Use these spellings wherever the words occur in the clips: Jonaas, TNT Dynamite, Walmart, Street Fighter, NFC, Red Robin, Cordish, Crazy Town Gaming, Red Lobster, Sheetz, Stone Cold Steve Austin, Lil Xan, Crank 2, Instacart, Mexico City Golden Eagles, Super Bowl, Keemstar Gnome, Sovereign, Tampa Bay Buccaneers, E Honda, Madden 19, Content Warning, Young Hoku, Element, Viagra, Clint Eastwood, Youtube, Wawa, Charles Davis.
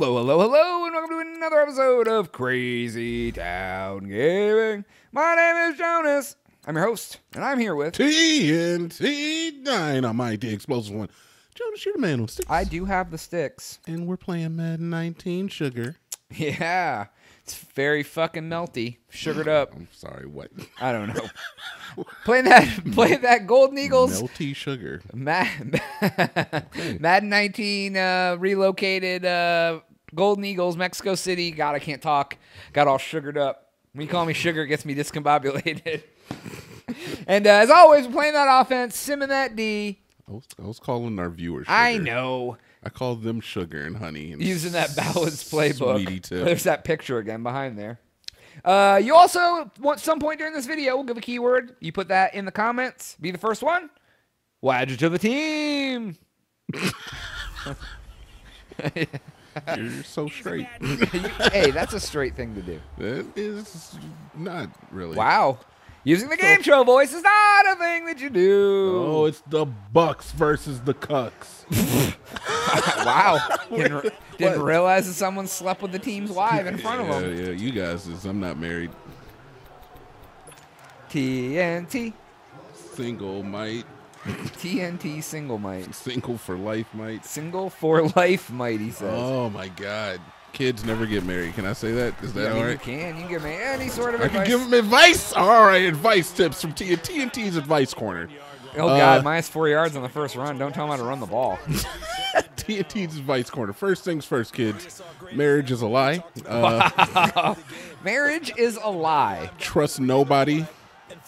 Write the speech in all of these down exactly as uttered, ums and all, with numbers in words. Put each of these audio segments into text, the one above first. Hello, hello, hello, and welcome to another episode of Crazy Town Gaming. My name is Jonas. I'm your host, and I'm here with T N T Dynamite, the explosive one. Jonas, you're the man with sticks. I do have the sticks. And we're playing Madden nineteen, sugar. Yeah. It's very fucking melty. Sugared up. I'm sorry, what? I don't know. Play that play that Golden Eagles. Melty sugar. Mad, okay. Madden nineteen uh, relocated uh, Golden Eagles, Mexico City. God, I can't talk. Got all sugared up. When you call me sugar, it gets me discombobulated. And uh, as always, we're playing that offense, simming that D. I was, I was calling our viewers sugar. I know. I called them sugar and honey. And using that balanced playbook. There's that picture again behind there. Uh, you also, at some point during this video, we'll give a keyword. You put that in the comments. Be the first one. Wadge to the team. You're so straight. Hey, that's a straight thing to do. That is not really. Wow. Using the game show voice is not a thing that you do. Oh, it's the Bucks versus the Cucks. Wow. Didn't, re didn't realize that someone slept with the team's wife in front yeah, of them. Yeah, you guys, is, I'm not married. T N T. Single might. T N T single might. Single for life might. Single for life might, he says. Oh, my God. Kids never get married. Can I say that? Is that yeah, all right? You can. You can give me any sort of I advice. I can give them advice. All right. Advice tips from T N T's Advice Corner. Oh, uh, God. Minus four yards on the first run. Don't tell them how to run the ball. T N T's Advice Corner. First things first, kids. Marriage is a lie. Uh, wow. Marriage is a lie. Trust nobody.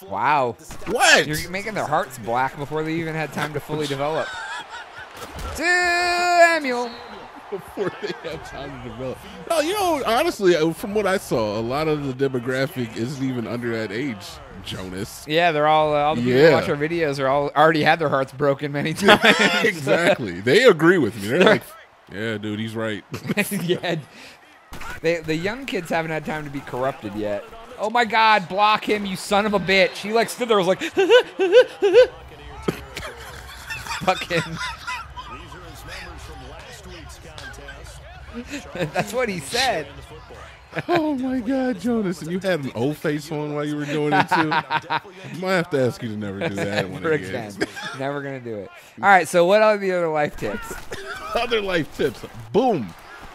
Wow. What? You're making their hearts black before they even had time to fully develop. Samuel. Before they have time to develop. No, you know, honestly, from what I saw, a lot of the demographic isn't even under that age, Jonas. Yeah, they're all, uh, all the people yeah. who watch our videos are all already had their hearts broken many times. Exactly. They agree with me. They're, they're like, yeah, dude, he's right. Yeah. They, the young kids haven't had time to be corrupted yet. Oh, my God, block him, you son of a bitch. He, like, stood there and was like, fuck him. That's what he said. Oh my God, Jonas! And you had an old face on while you were doing it too. I might have to ask you to never do that one again. Never gonna do it. All right. So, what are the other life tips? Other life tips. Boom.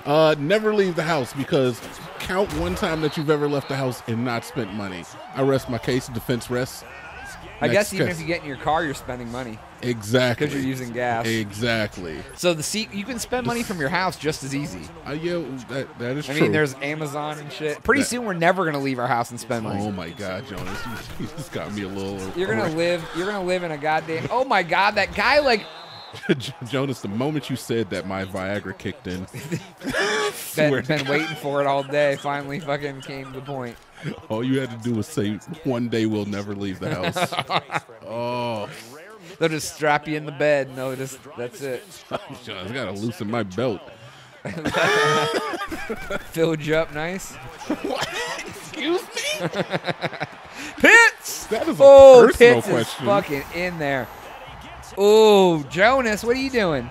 Uh, never leave the house because count one time that you've ever left the house and not spent money. I rest my case. Defense rests. I Next guess even if you get in your car, you're spending money. Exactly. Because you're using gas. Exactly. So the seat, you can spend money from your house just as easy. Uh, yeah, that, that is I true. I mean, there's Amazon and shit. Pretty that. soon, we're never gonna leave our house and spend money. Oh my God, Jonas, you just got me a little. You're gonna right. live. You're gonna live in a goddamn. Oh my God, that guy like. Jonas, the moment you said that, my Viagra kicked in. been, been waiting for it all day. Finally, fucking came to the point. All you had to do was say, one day we'll never leave the house. Oh. They'll just strap you in the bed. No, just, that's it. Jonas, I gotta loosen my belt. Filled you up nice. What? Excuse me? Pitts! That is a oh, personal Pitts question. Is fucking in there. Oh, Jonas, what are you doing?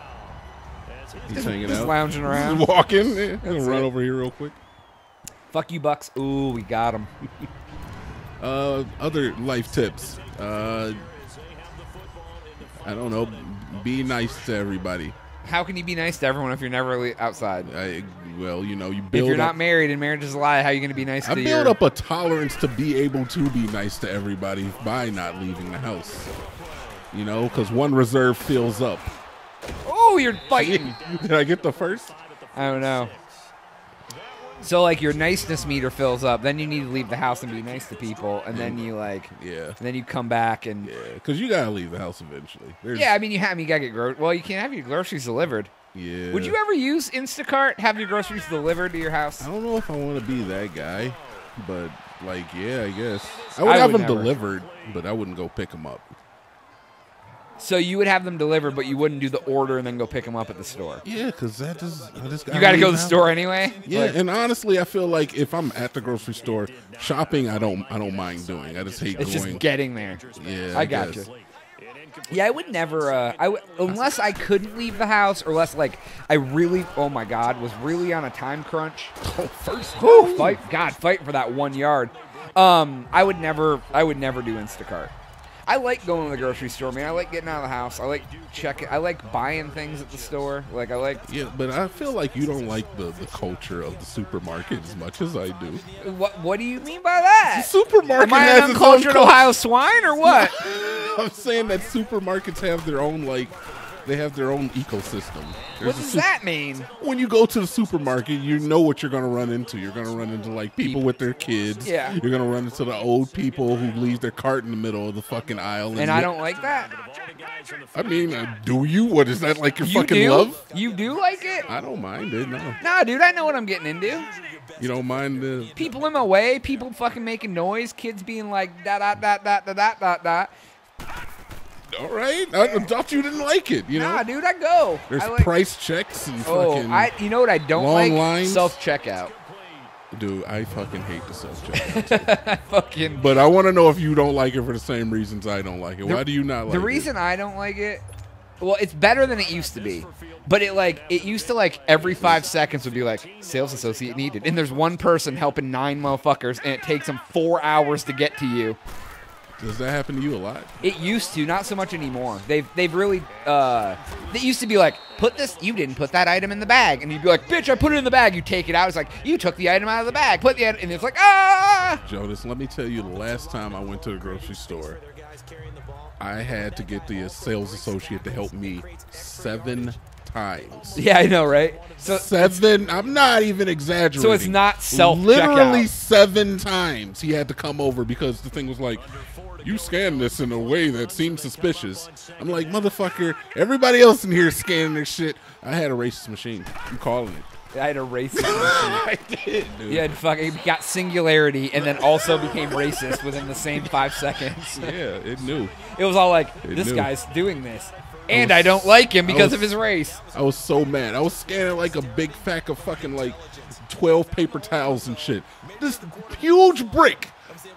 He's just, hanging just out. Lounging around. He's walking. I'm gonna run it. over here real quick. Fuck you, Bucks. Ooh, we got him. uh, other life tips. Uh, I don't know. Be nice to everybody. How can you be nice to everyone if you're never really outside? I, well, you know, you build If you're not up, married and marriage is a lie, how are you going to be nice I to I build your... up a tolerance to be able to be nice to everybody by not leaving the house. You know, because one reserve fills up. Oh, you're fighting. Did I get the first? I don't know. So, like, your niceness meter fills up. Then you need to leave the house and be nice to people. And then you, like, yeah. And then you come back and. Yeah, because you got to leave the house eventually. There's... Yeah, I mean, you have, I mean, you got to get groceries. Well, you can't have your groceries delivered. Yeah. Would you ever use Instacart, have your groceries delivered to your house? I don't know if I want to be that guy, but, like, yeah, I guess. I would I have would them never. delivered, but I wouldn't go pick them up. So you would have them delivered, but you wouldn't do the order and then go pick them up at the store. Yeah, because that is I just gotta you got to go to the store anyway. Yeah, like, and honestly, I feel like if I'm at the grocery store shopping, I don't I don't mind doing. I just hate it's going. It's just getting there. Yeah, I, I got guess. you. Yeah, I would never, uh, I w- unless I couldn't leave the house, or unless, like, I really, oh my God, was really on a time crunch. Oh, first Ooh. fight, God, fighting for that one yard. Um, I would never, I would never do Instacart. I like going to the grocery store, man. I like getting out of the house. I like checking. I like buying things at the store. Like I like. Yeah, but I feel like you don't like the, the culture of the supermarket as much as I do. What What do you mean by that? The supermarket. Am I has an uncultured Ohio swine or what? I'm saying that supermarkets have their own like. They have their own ecosystem. There's what does su- that mean? When you go to the supermarket, you know what you're going to run into. You're going to run into, like, people, people with their kids. Yeah. You're going to run into the old people who leave their cart in the middle of the fucking aisle. And, and I don't like that. I mean, uh, do you? What, is that like your you fucking do? love? You do like it? I don't mind it, no. Nah, dude, I know what I'm getting into. You don't mind the... People in my way, people fucking making noise, kids being like, da-da-da-da-da-da-da-da-da. All right, I thought you didn't like it. You know, nah, dude, I go. There's I like, price checks and oh, fucking. I, you know what I don't long like? Self checkout. Dude, I fucking hate the self checkout. Fucking. But I want to know if you don't like it for the same reasons I don't like it. The, Why do you not like it? The reason it? I don't like it. Well, it's better than it used to be, but it like it used to like every five seconds would be like sales associate needed, and there's one person helping nine motherfuckers, and it takes them four hours to get to you. Does that happen to you a lot? It used to, not so much anymore. They've they've really, uh, they used to be like, put this, you didn't put that item in the bag. And you'd be like, bitch, I put it in the bag. You take it out. It's like, you took the item out of the bag. Put the item, and it's like, ah! Jonas, let me tell you, the last time I went to the grocery store, I had to get the sales associate to help me seven times. Yeah, I know, right? So seven, I'm not even exaggerating. So it's not self-checkout. Literally seven times he had to come over because the thing was like, you scan this in a way that seems suspicious. I'm like, motherfucker, everybody else in here is scanning their shit. I had a racist machine. I'm calling it. I had a racist machine. I did, dude. You had fucking got singularity and then also became racist within the same five seconds. Yeah, it knew. It was all like, it this knew. guy's doing this. And I, was, I don't like him because was, of his race. I was so mad. I was scanning like a big pack of fucking like twelve paper towels and shit. This huge brick.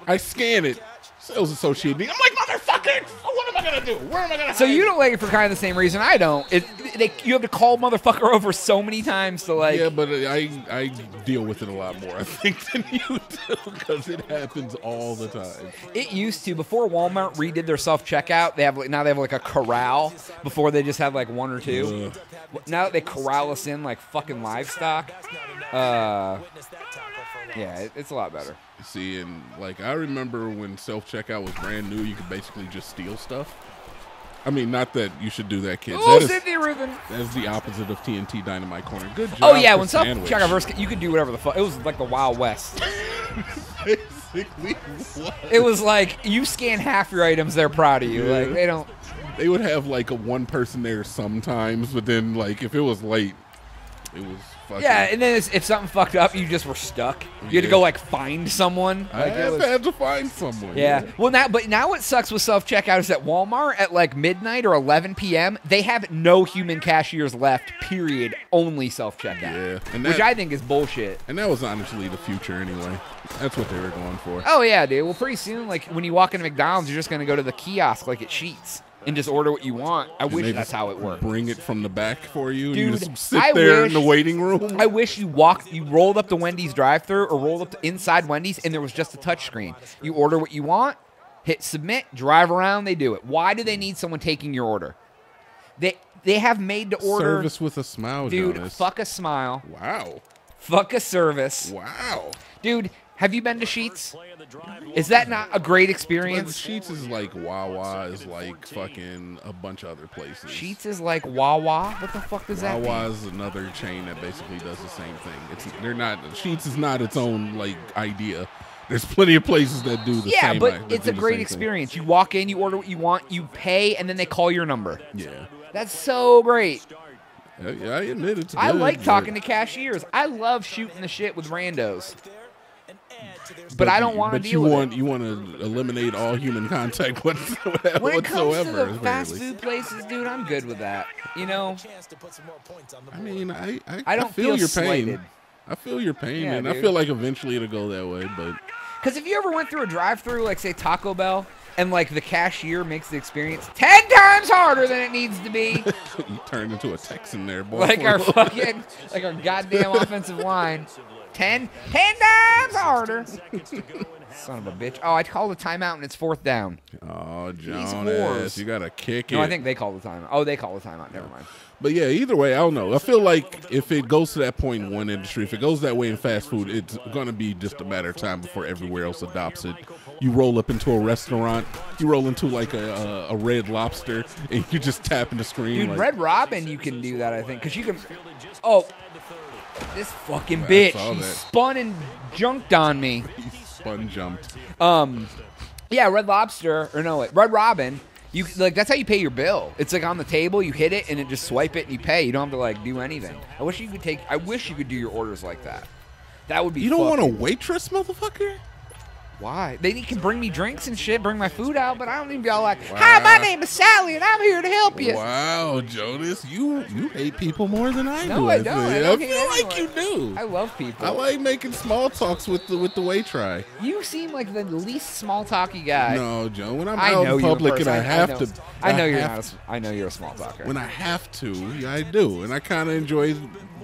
I scan it. Sales associate me. I'm like, motherfucker, what am I going to do? Where am I going to So hide? You don't like it for kind of the same reason I don't. It, they, you have to call motherfucker over so many times to like. Yeah, but I, I deal with it a lot more, I think, than you do because it happens all the time. It used to. Before Walmart redid their self-checkout, they have like, now they have like a corral. Before they just had like one or two. Ugh. Now that they corral us in like fucking livestock. Uh, yeah, it, it's a lot better. See, and like I remember when self-checkout was brand new, you could basically just steal stuff. I mean, not that you should do that, kids. Oh, that Cynthia is, Rubin. That's the opposite of T N T Dynamite Corner. Good job. Oh yeah, when self-checkout first, you could do whatever the fuck. It was like the Wild West. Basically, what? It was like you scan half your items, they're proud of you. Yeah. Like they don't. They would have like a one person there sometimes, but then like if it was late, it was. Yeah, and then if something fucked up, you just were stuck. You had yeah. to go like find someone. I like, have was, had to find someone. Yeah. yeah. Well, now but now what sucks with self checkout is that Walmart at like midnight or eleven p.m. they have no human cashiers left. Period. Only self checkout. Yeah, and that, which I think is bullshit. And that was honestly the future anyway. That's what they were going for. Oh yeah, dude. Well, pretty soon, like when you walk into McDonald's, you're just gonna go to the kiosk like at Sheetz. And just order what you want. I and wish that's how it worked. Bring it from the back for you. Dude, and you just sit I there wish, in the waiting room. I wish you walked, you rolled up to Wendy's drive-thru or rolled up to inside Wendy's, and there was just a touch screen. You order what you want, hit submit, drive around. They do it. Why do they need someone taking your order? They they have made to order service with a smile, dude. Jonas. Fuck a smile. Wow. Fuck a service. Wow. Dude. Have you been to Sheetz? Is that not a great experience? Sheetz is like Wawa is like fucking a bunch of other places. Sheetz is like Wawa? What the fuck does Wawa that mean? Wawa is another chain that basically does the same thing. It's they're not Sheetz is not its own like idea. There's plenty of places that do the yeah, same thing. Yeah, but it's a great experience. Thing. You walk in, you order what you want, you pay, and then they call your number. Yeah. That's so great. I, I admit it's good. I like talking to cashiers. I love shooting the shit with randos. But, but I don't want to deal with want, it. But you want to eliminate all human contact whatsoever. When it comes whatsoever, to the fast food places, dude, I'm good with that. You know? I mean, I, I, I, don't I feel, feel your slighted. pain. I feel your pain, yeah, man. Dude. I feel like eventually it'll go that way. Because if you ever went through a drive-thru, like, say, Taco Bell, And like the cashier makes the experience ten times harder than it needs to be. You turned into a Texan there, boy. Like our fucking, like our goddamn offensive line. Ten, ten times harder. Son of a bitch. Oh, I called a timeout and it's fourth down. Oh, Jonas, you got to kick it. No, I think they called the timeout. Oh, they called the timeout. Never mind. But, yeah, either way, I don't know. I feel like if it goes to that point in one industry, if it goes that way in fast food, it's going to be just a matter of time before everywhere else adopts it. You roll up into a restaurant. You roll into, like, a, a, a Red Lobster, and you just tap in the screen. Dude, like, Red Robin, you can do that, I think, because you can – oh, this fucking bitch. He spun and junked on me. Spun jumped. Um, yeah, Red Lobster – or, no, wait, Red Robin – You like that's how you pay your bill. It's like on the table, you hit it and it just swipe it and you pay. You don't have to like do anything. I wish you could take I wish you could do your orders like that. That would be You don't fucking. want a waitress, motherfucker? Why? They can bring me drinks and shit, bring my food out, but I don't even be all like, wow. Hi, my name is Sally and I'm here to help you. Wow, Jonas, you you hate people more than I no, do. No, I don't. I, don't I feel like you do. I love people. I like making small talks with the with the waitry. You seem like the least small talky guy. No, Joe, when I'm I out in public and I have I know, to I know I you're not a, I know you're a small talker. When I have to, yeah, I do. And I kinda enjoy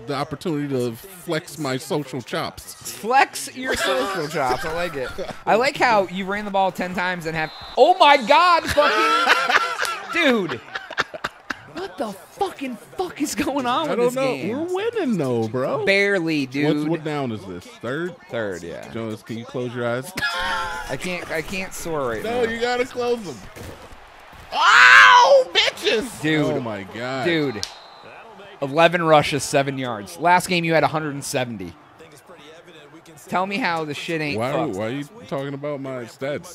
the opportunity to flex my social chops. Flex your social chops. I like it. I like how you ran the ball ten times and have. Oh my God, fucking dude! What the fucking fuck is going on I with this know. game? I don't know. We're winning though, bro. Barely, dude. What's, what down is this? Third. Third, yeah. Jonas, can you close your eyes? I can't. I can't soar right no, now. No, you gotta close them. Oh, bitches! Dude. Oh my God. Dude. eleven rushes, seven yards. Last game you had one hundred seventy. Tell me how the shit ain't why, fucked. Why are you talking about my stats?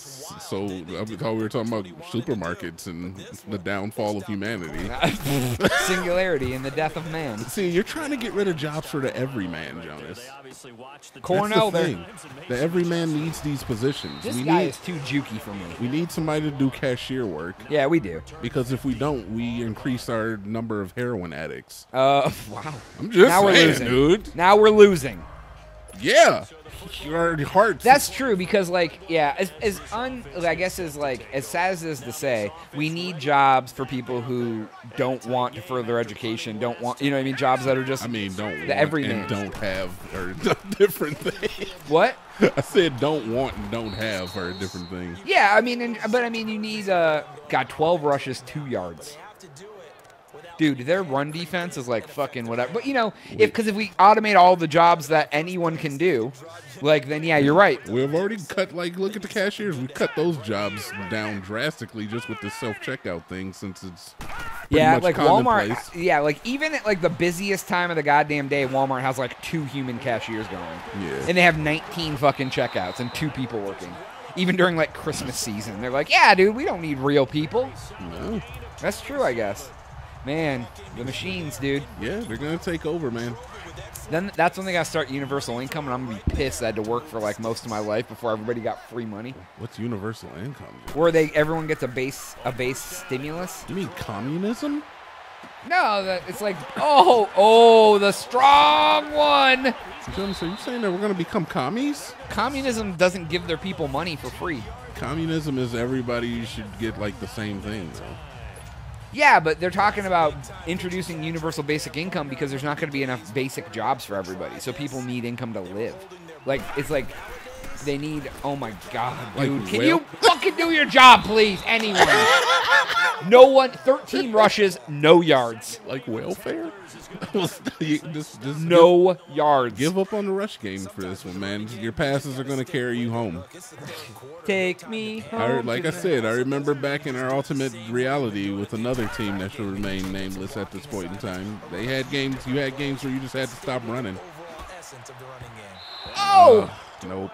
So I thought we were talking about supermarkets and the downfall of humanity. Singularity and the death of man. See, you're trying to get rid of jobs for the everyman, Jonas. Cornell, the thing. The everyman needs these positions. This we guy need, is too jukey for me. We need somebody to do cashier work. Yeah, we do. Because if we don't, we increase our number of heroin addicts. Uh, wow. I'm just now saying, we're losing. dude. Now we're losing. Yeah. Your heart. That's true because, like, yeah, as, as un, I guess, as like as sad as it is to say, we need jobs for people who don't want to further education, don't want, you know what I mean, jobs that are just, I mean, don't the everyman don't have or different thing. What? I said don't want and don't have are different things. Yeah, I mean, and, but I mean, you need uh, got twelve rushes, two yards. Dude, their run defense is like fucking whatever. But, you know, Wait. if because if we automate all the jobs that anyone can do, like, then, yeah, you're right. We've already cut, like, look at the cashiers. We cut those jobs down drastically just with the self-checkout thing since it's yeah, much like Walmart. Yeah, like, even at, like, the busiest time of the goddamn day, Walmart has, like, two human cashiers going. Yeah. And they have nineteen fucking checkouts and two people working. Even during, like, Christmas season. They're like, yeah, dude, we don't need real people. No. That's true, I guess. Man, the machines, dude. Yeah, they're going to take over, man. Then that's when they got to start universal income, and I'm going to be pissed I had to work for, like, most of my life before everybody got free money. What's universal income? Dude? Where they everyone gets a base a base stimulus. You mean communism? No, that, it's like, oh, oh, the strong one. Jim, so you're saying that we're going to become commies? Communism doesn't give their people money for free. Communism is everybody should get, like, the same thing, though. Yeah, but they're talking about introducing universal basic income because there's not going to be enough basic jobs for everybody. So people need income to live. Like, it's like they need, oh my God, dude. Like, can well. you fucking do your job, please? Anyone. No one, thirteen rushes, no yards. Like welfare? just, just no give, yards. Give up on the rush game for this one, man. Your passes are going to carry you home. Take me home. I, like I said, I remember back in our Ultimate Reality with another team that should remain nameless at this point in time. They had games, you had games where you just had to stop running. Oh! Uh, nope.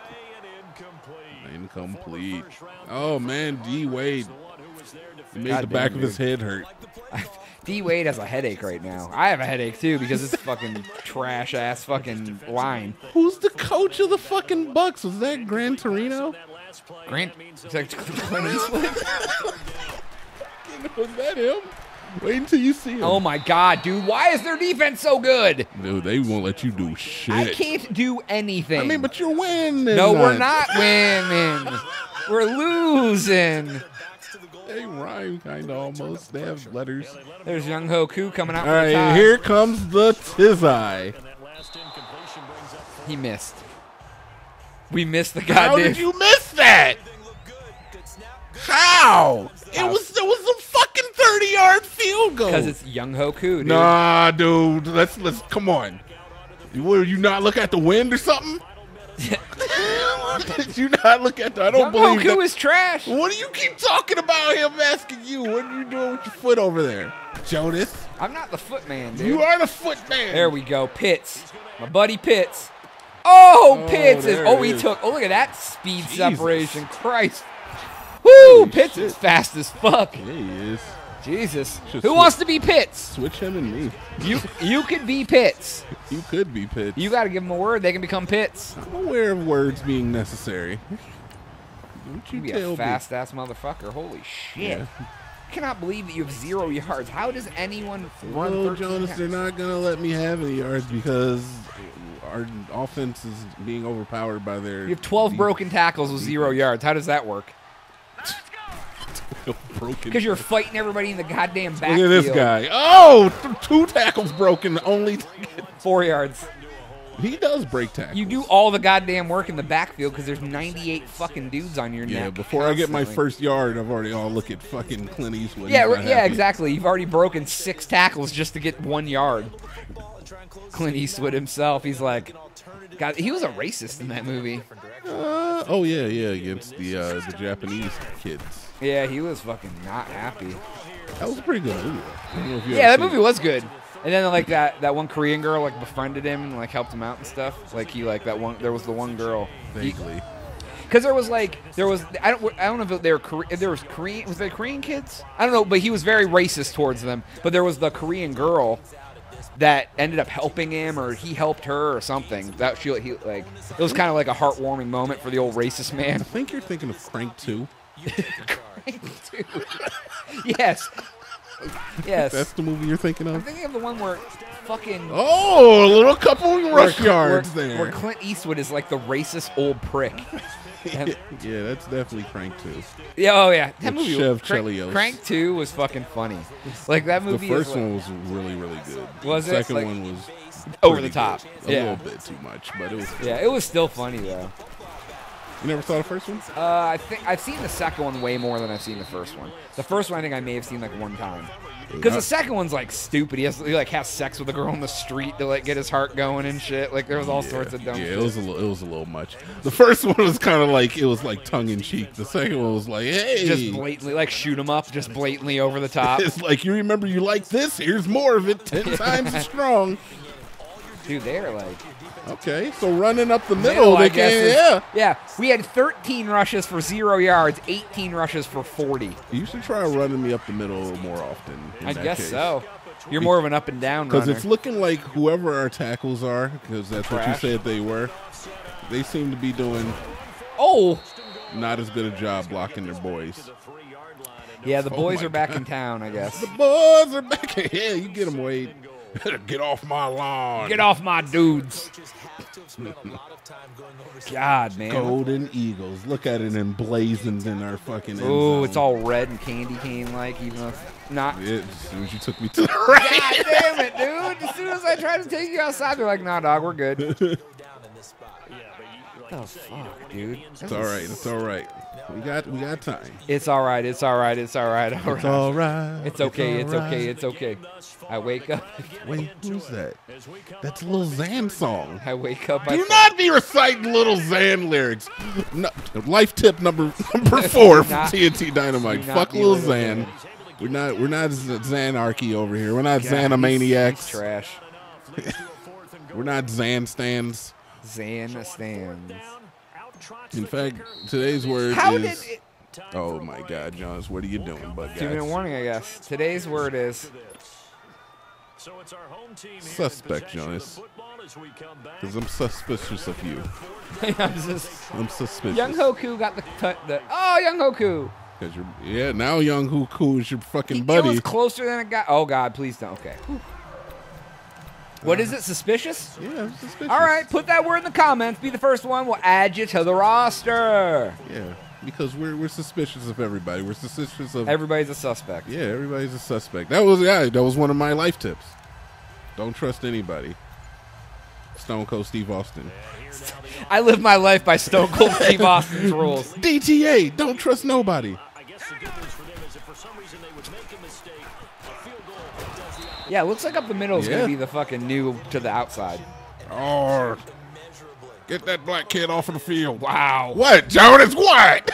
Incomplete. Oh, man, D Wade. It made God the back dude. of his head hurt. D Wade has a headache right now. I have a headache, too, because it's fucking trash-ass fucking line. Who's the coach of the fucking Bucks? Was that Gran Torino? Grant? Is that Clint Eastwood? Was that him? Wait until you see him. Oh, my God, dude. Why is their defense so good? Dude, they won't let you do shit. I can't do anything. I mean, but you're winning. No, we're not winning. We're losing. They rhyme kind of almost. They have letters. There's Young Hoku coming out. All right, the here comes the Tizai. He missed. We missed the goddamn. How did you miss that? How? It was it was a fucking thirty-yard field goal. Because it's Young Hoku, dude. Nah, dude. Let's let's come on. Will you not look at the wind or something? Did you not look at that? I don't Young believe Hoku that. Is trash. What do you keep talking about him asking you? What are you doing with your foot over there, Jonas? I'm not the foot man, dude. You are the foot man. There we go. Pitts. My buddy Pitts. Oh, oh Pitts is. Oh, he is. took. Oh, look at that speed Jesus. separation. Christ. Woo. Holy Pitts shit. is fast as fuck. Yeah, he is. Jesus. Just Who switch. wants to be Pitts? Switch him and me. You you could be Pitts. You could be Pitts. You got to give them a word. They can become Pitts. I'm aware of words being necessary. Don't you, you tell be a fast-ass motherfucker. Holy shit. Yeah. I cannot believe that you have zero yards. How does anyone run thirteen yards? Well, Jonas, they're not going to let me have any yards because our offense is being overpowered by their... You have twelve deep, broken tackles with zero deep. yards. How does that work? Because you're fighting everybody in the goddamn backfield. Look at this guy. Oh, th two tackles broken, only four yards. He does break tackles. You do all the goddamn work in the backfield because there's ninety-eight fucking dudes on your neck. Yeah, before constantly. I get my first yard, I've already all look at fucking Clint Eastwood. Yeah, yeah, happy. exactly. You've already broken six tackles just to get one yard. Clint Eastwood himself, he's like, God, he was a racist in that movie. Uh, oh yeah, yeah, against the uh, the Japanese kids. Yeah, he was fucking not happy. That was a pretty good movie. I don't know if you yeah, that movie it. was good. And then like that, that one Korean girl like befriended him and like helped him out and stuff. Like he like that one. There was the one girl. Vaguely. Because there was like there was I don't I don't know if they were Korean. If there was Korean was there Korean kids? I don't know. But he was very racist towards them. But there was the Korean girl that ended up helping him, or he helped her, or something. That she he like it was kind of like a heartwarming moment for the old racist man. I think you're thinking of Crank two. Crank two. Yes. Yes. That's the movie you're thinking of? I'm thinking of the one where fucking... Oh, a little couple rush yards where, there. Where Clint Eastwood is like the racist old prick. yeah, yeah, that's definitely Crank two. Yeah, oh, yeah. That With movie Chev Crank, Crank two was fucking funny. Like, that movie The first is, one was really, really good. Was the it? second like, one was... Over the top. Good. A yeah. little bit too much, but it was... Good. Yeah, it was still funny, though. You never saw the first one? Uh, I think I've seen the second one way more than I've seen the first one. The first one I think I may have seen like one time. Because the second one's like stupid. He has he like has sex with a girl on the street to like get his heart going and shit. Like there was all yeah, sorts of dumb. Yeah, shit. it was a little, it was a little much. The first one was kind of like it was like tongue in cheek. The second one was like hey, just blatantly like shoot him up, just blatantly over the top. It's like you remember you like this. Here's more of it, ten times as strong. Dude, they're like. Okay, so running up the middle, middle they can, yeah. Yeah, we had thirteen rushes for zero yards, eighteen rushes for forty. You should try running me up the middle more often. I guess case. so. You're more of an up and down runner. Because it's looking like whoever our tackles are, because that's Trash. what you said they were, they seem to be doing oh, not as good a job blocking their boys. Yeah, the boys oh are back God. in town, I guess. The boys are back in. Yeah, you get them, Wade. Get off my lawn. Get off my dudes. God, man. Golden Eagles. Look at it emblazoned in our fucking Oh, it's all red and candy cane-like, even though it's not. Yeah, as soon as you took me to the right. God damn it, dude. As soon as I tried to take you outside, they're like, nah, dog, we're good. What the fuck, dude? It's all right. It's all right. We got we got time. It's all right. It's all right. It's all right. All right. It's all right. It's okay. It's, it's right. okay. It's okay. I wake up. Wait, who's that? That's a Lil Xan song. I wake up. Do not be reciting Lil Xan lyrics. No, life tip number number four from T N T Dynamite. Fuck Lil Xan. We're not we're not Xanarchy over here. We're not Xanomaniacs. Trash. We're not Xan stands. Xan stands. In fact, today's word How is... Did it oh, my God, Jonas, what are you doing, bud? Two-minute warning, I guess. Today's word is... Suspect, Jonas. Because I'm suspicious of you. I'm, sus I'm suspicious. Young Hoku got the... the oh, Young Hoku! Cause you're, yeah, now Young Hoku is your fucking he, buddy. It was closer than it got... Oh, God, please don't. Okay. Whew. What is it? Suspicious? Yeah, it's suspicious. All right, put that word in the comments. Be the first one. We'll add you to the roster. Yeah. because we're we're suspicious of everybody. We're suspicious of everybody's a suspect. Yeah, everybody's a suspect. That was yeah, that was one of my life tips. Don't trust anybody. Stone Cold Steve Austin. I live my life by Stone Cold Steve Austin's rules. D T A, don't trust nobody. Yeah, it looks like up the middle is yeah. gonna be the fucking new to the outside. Oh, get that black kid off of the field. Wow. What, Jonas? What?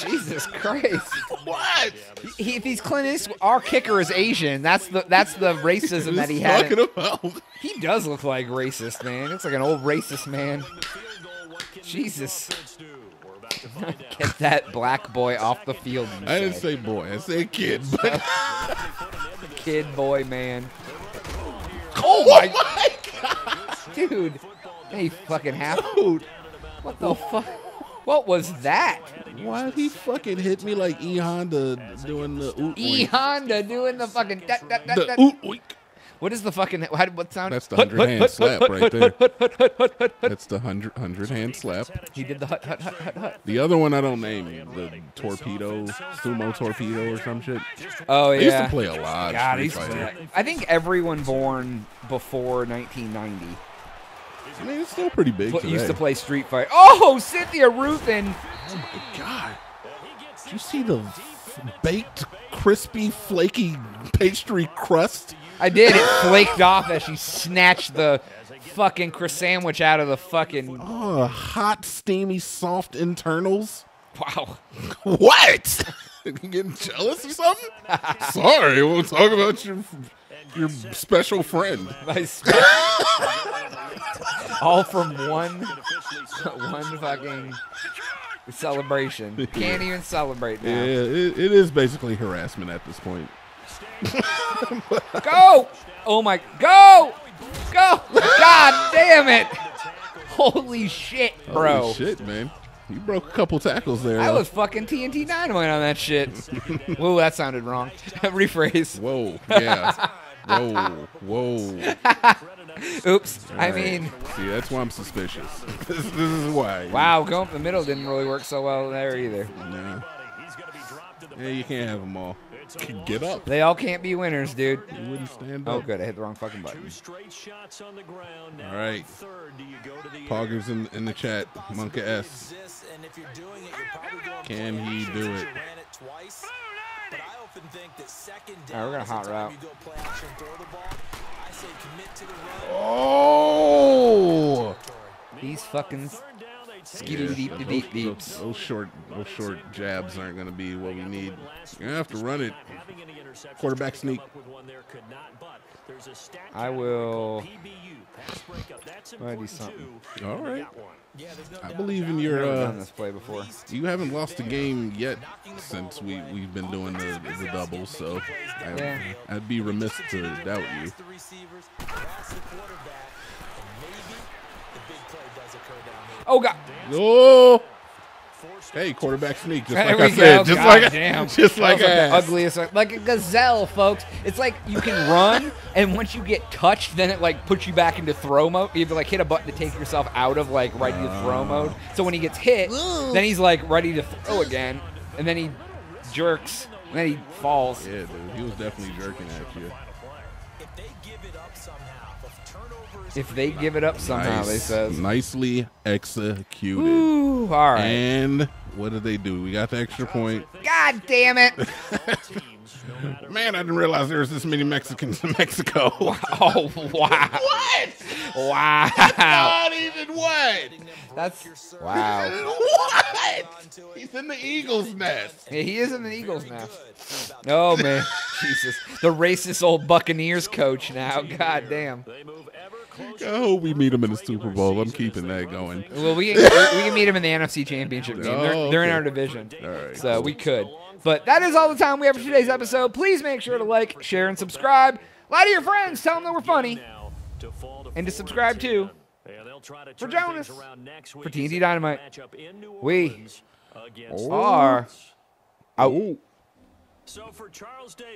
Jesus Christ. What? He, if he's Clint Eastwood, our kicker is Asian. That's the that's the racism that he had. He does look like racist, man. It's like an old racist man. Jesus. Get that black boy off the field. I didn't say boy. I said kid. But kid, boy, man. Oh, my, my God. Dude. Hey, fucking half. Dude. What the fuck? What was that? Why did he fucking hit me like E Honda doing the oot? E Honda doing the fucking da, da, da, da. The oot oink. What is the fucking how, what sound? That's the hundred hand hut, slap hut, right hut, there. Hut, hut, hut, hut, hut, hut. That's the hundred hundred hand slap. He did the hut hut hut hut hut. The other one I don't name, the torpedo, sumo torpedo or some shit. Oh yeah. I used to play a lot. God, Street Fighter. I think everyone born before nineteen ninety. I mean, it's still pretty big. But used to play Street Fighter. Oh, Cynthia Ruthin. Oh my God! Did you see the baked, crispy, flaky pastry crust? I did. It flaked off as she snatched the fucking croissant sandwich out of the fucking. Oh, hot, steamy, soft internals. Wow. What? You getting jealous or something? Sorry, we'll talk about your. Your special friend. All from one, one fucking celebration. Can't even celebrate now. Yeah, it, it is basically harassment at this point. Go! Oh my, go! Go! God damn it! Holy shit, bro. Holy shit, man. You broke a couple tackles there. I though. was fucking T N T Dynamite on that shit. Whoa, that sounded wrong. Rephrase. Whoa, yeah. Whoa, whoa. Oops. Right. I mean. See, that's why I'm suspicious. this, this is why. Wow, going up the middle didn't really work so well there either. Nah. Yeah, you can't have them all. Get up. They all can't be winners, dude. You wouldn't stand up. Oh, good. I hit the wrong fucking button. Two straight shots on the ground. All right. Poggers in, in the chat. Monka S. Can he do it? All right, we're going to hot route. Oh! These fucking skidoo deep to deep deeps. Those short, those short jabs aren't going to be what we need. You're going to have to run it. Quarterback sneak. I will. I do something. All right. I believe in your. Uh, done this play before. You haven't lost a game yet since we we've been doing the, the double, so I, yeah. I'd be remiss to doubt you. Oh God! Oh! Hey, quarterback sneak, just like I said, just like just like the ugliest, like a gazelle, folks. It's like you can run, and once you get touched, then it like puts you back into throw mode. You have to like hit a button to take yourself out of like ready to throw mode. So when he gets hit, then he's like ready to throw again, and then he jerks, and then he falls. Yeah, dude, he was definitely jerking at you. If they give it up somehow, nice, they says. Nicely executed. Ooh, all right. And what did they do? We got the extra point. God damn it. Man, I didn't realize there was this many Mexicans in Mexico. Oh, wow. What? Wow. That's not even what? That's, wow. What? He's in the Eagles nest. Yeah, he is in the Eagles nest. Oh, man. Jesus. The racist old Buccaneers coach now. God damn. I hope we meet him in the Super Bowl. I'm keeping that going. Well, we can, we can meet him in the N F C Championship game. They're, oh, okay. They're in our division, all right, so cool. We could. But that is all the time we have for today's episode. Please make sure to like, share, and subscribe. Lie to your friends. Tell them that we're funny. And to subscribe, too. For Jonas, for T N T Dynamite, we are out. So for Charles Davis.